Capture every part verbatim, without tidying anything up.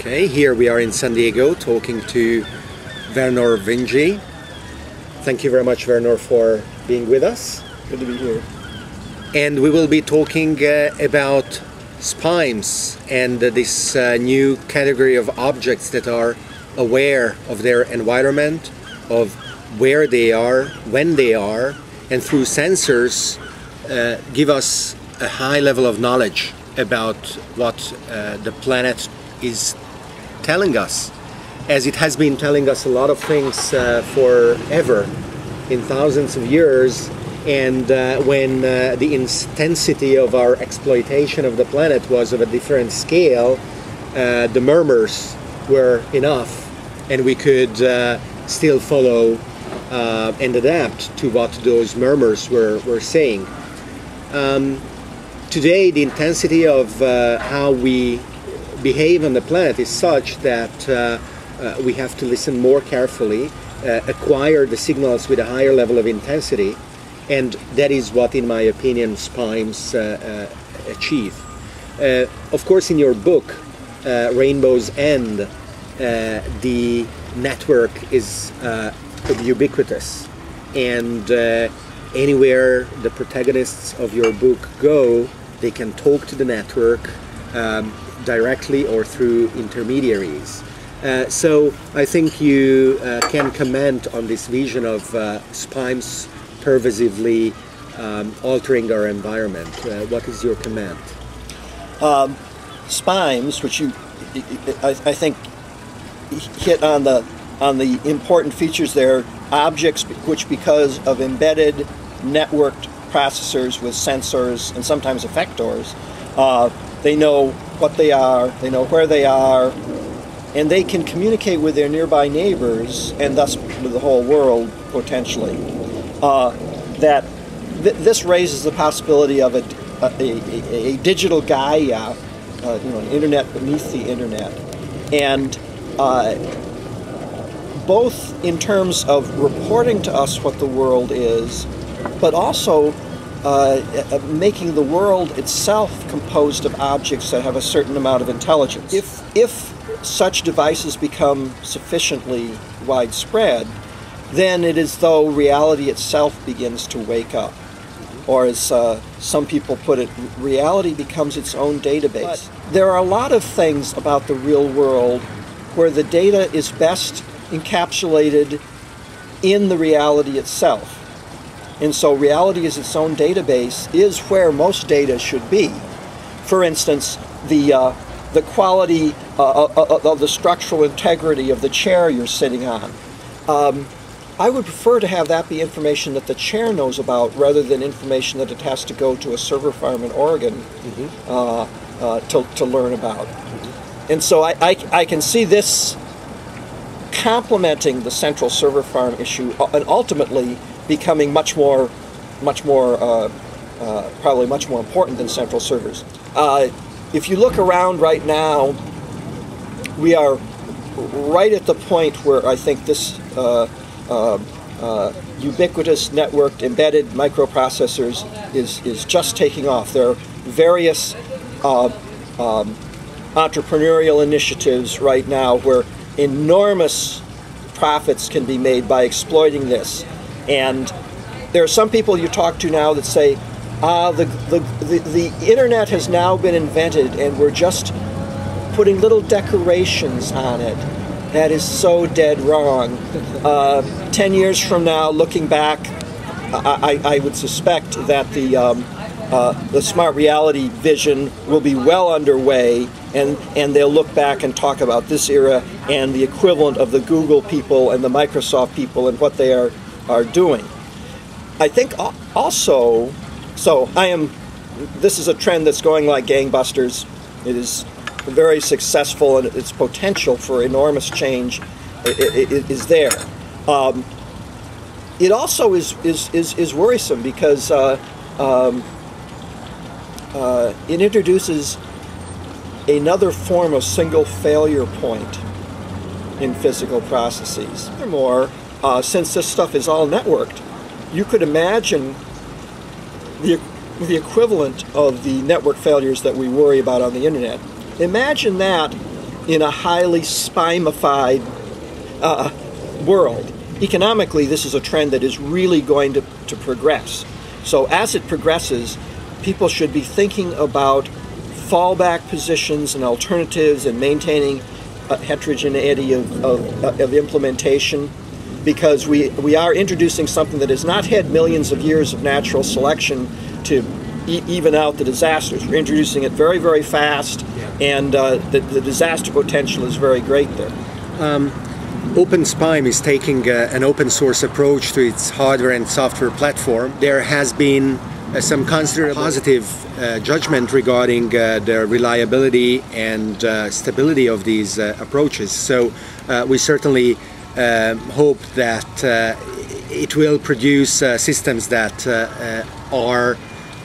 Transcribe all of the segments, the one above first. Okay, here we are in San Diego talking to Vernor Vinge. Thank you very much, Vernor, for being with us. Good to be here. And we will be talking uh, about spimes and uh, this uh, new category of objects that are aware of their environment, of where they are, when they are, and through sensors uh, give us a high level of knowledge about what uh, the planet is telling us, as it has been telling us a lot of things uh, forever, in thousands of years. And uh, when uh, the intensity of our exploitation of the planet was of a different scale, uh, the murmurs were enough, and we could uh, still follow uh, and adapt to what those murmurs were, were saying. Um, today, the intensity of uh, how we behave on the planet is such that uh, uh, we have to listen more carefully, uh, acquire the signals with a higher level of intensity, and that is what, in my opinion, spimes uh, uh, achieve. Uh, of course, in your book, uh, Rainbows End, uh, the network is uh, ubiquitous, and uh, anywhere the protagonists of your book go, they can talk to the network um, directly or through intermediaries. Uh, so I think you uh, can comment on this vision of uh, spimes pervasively um, altering our environment. Uh, what is your comment? Um, spimes, which you, I, I think, hit on the on the important features there. Objects which, because of embedded, networked processors with sensors and sometimes effectors, uh, they know what they are, they know where they are, and they can communicate with their nearby neighbors and thus with the whole world potentially. Uh, that th this raises the possibility of a, a, a, a digital Gaia, uh, you know, an internet beneath the internet, and uh, both in terms of reporting to us what the world is, but also uh, making the world itself composed of objects that have a certain amount of intelligence. If if such devices become sufficiently widespread, then it is though reality itself begins to wake up. Or as uh, some people put it, reality becomes its own database. But there are a lot of things about the real world where the data is best encapsulated in the reality itself. And so reality is its own database is where most data should be. For instance, the, uh, the quality uh, of the structural integrity of the chair you're sitting on. Um, I would prefer to have that be information that the chair knows about rather than information that it has to go to a server farm in Oregon mm-hmm. uh, uh, to, to learn about. Mm-hmm. And so I, I, I can see this complementing the central server farm issue and ultimately becoming much more, much more, uh, uh, probably much more important than central servers. Uh, if you look around right now, we are right at the point where I think this uh, Uh, uh, ubiquitous, networked, embedded microprocessors is, is just taking off. There are various uh, um, entrepreneurial initiatives right now where enormous profits can be made by exploiting this. And there are some people you talk to now that say, ah, the, the, the, the internet has now been invented and we're just putting little decorations on it. That is so dead wrong. Uh, ten years from now, looking back, I, I, I would suspect that the, um, uh, the smart reality vision will be well underway, and, and they'll look back and talk about this era and the equivalent of the Google people and the Microsoft people and what they are, are doing. I think also, so I am, this is a trend that's going like gangbusters. It is very successful, and its potential for enormous change is there. Um, it also is is is, is worrisome because uh, um, uh, it introduces another form of single failure point in physical processes. Furthermore, uh, since this stuff is all networked, you could imagine the the equivalent of the network failures that we worry about on the internet. Imagine that in a highly spimified uh, world. Economically, this is a trend that is really going to, to progress. So as it progresses, people should be thinking about fallback positions and alternatives and maintaining a heterogeneity of, of, of implementation, because we, we are introducing something that has not had millions of years of natural selection to e even out the disasters. We're introducing it very, very fast, and uh, the, the disaster potential is very great there. Um, OpenSpime is taking uh, an open source approach to its hardware and software platform. There has been uh, some considerable positive uh, judgment regarding uh, the reliability and uh, stability of these uh, approaches. So uh, we certainly um, hope that uh, it will produce uh, systems that uh, uh, are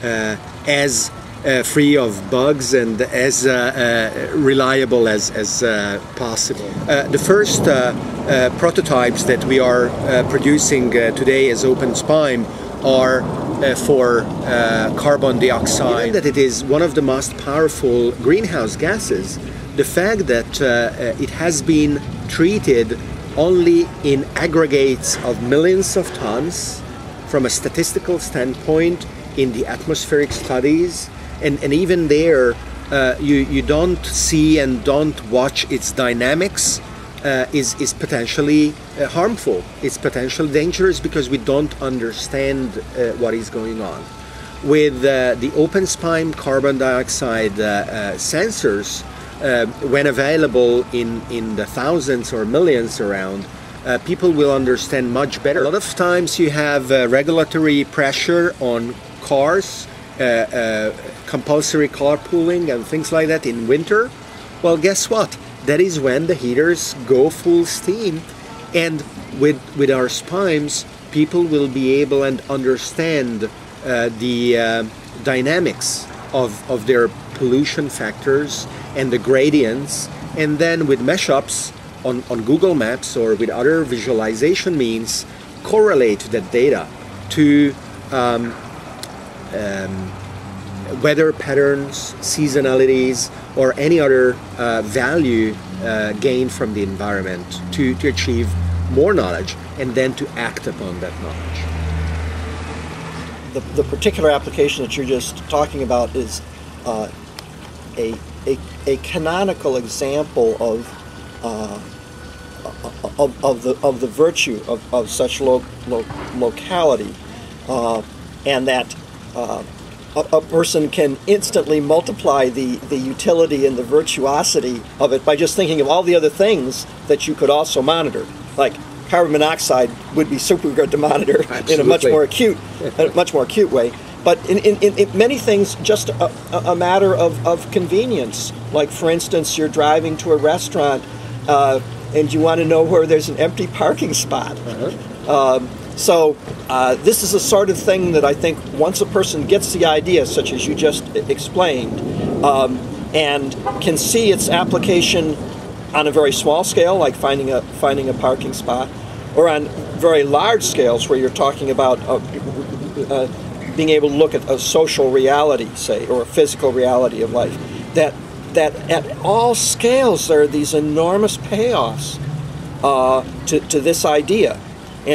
uh, as Uh, free of bugs and as uh, uh, reliable as, as uh, possible. Uh, the first uh, uh, prototypes that we are uh, producing uh, today as OpenSpime are uh, for uh, carbon dioxide. Given that it is one of the most powerful greenhouse gases, the fact that uh, it has been treated only in aggregates of millions of tons from a statistical standpoint in the atmospheric studies, And, and even there, uh, you, you don't see and don't watch its dynamics, uh, is, is potentially uh, harmful. It's potentially dangerous because we don't understand uh, what is going on. With uh, the OpenSpime carbon dioxide uh, uh, sensors, uh, when available in, in the thousands or millions around, uh, people will understand much better. A lot of times you have uh, regulatory pressure on cars, Uh, uh, compulsory carpooling and things like that in winter. Well, guess what? That is when the heaters go full steam, and with with our spimes, people will be able and understand uh, the uh, dynamics of of their pollution factors and the gradients, and then with mashups on on Google Maps or with other visualization means, correlate that data to Um, Um, weather patterns, seasonalities, or any other uh, value uh, gained from the environment to, to achieve more knowledge and then to act upon that knowledge. The, the particular application that you're just talking about is uh, a, a, a canonical example of, uh, of, of, the, of the virtue of, of such lo lo locality, uh, and that Uh, a, a person can instantly multiply the, the utility and the virtuosity of it by just thinking of all the other things that you could also monitor. Like carbon monoxide would be super good to monitor. Absolutely. In a much more acute, a much more acute way. But in, in, in, in many things, just a, a matter of, of convenience. Like for instance, you're driving to a restaurant uh, and you want to know where there's an empty parking spot. Uh-huh. um, So uh, this is the sort of thing that I think once a person gets the idea, such as you just explained, um, and can see its application on a very small scale, like finding a, finding a parking spot, or on very large scales where you're talking about uh, uh, being able to look at a social reality, say, or a physical reality of life, that, that at all scales there are these enormous payoffs uh, to, to this idea.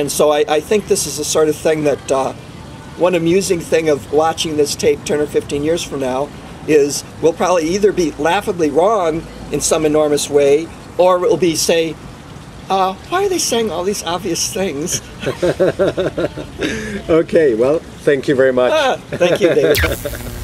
And so I, I think this is the sort of thing that uh, one amusing thing of watching this tape ten or fifteen years from now is we'll probably either be laughably wrong in some enormous way, or it'll be, say, uh, why are they saying all these obvious things? Okay, well, thank you very much. Ah, thank you, David.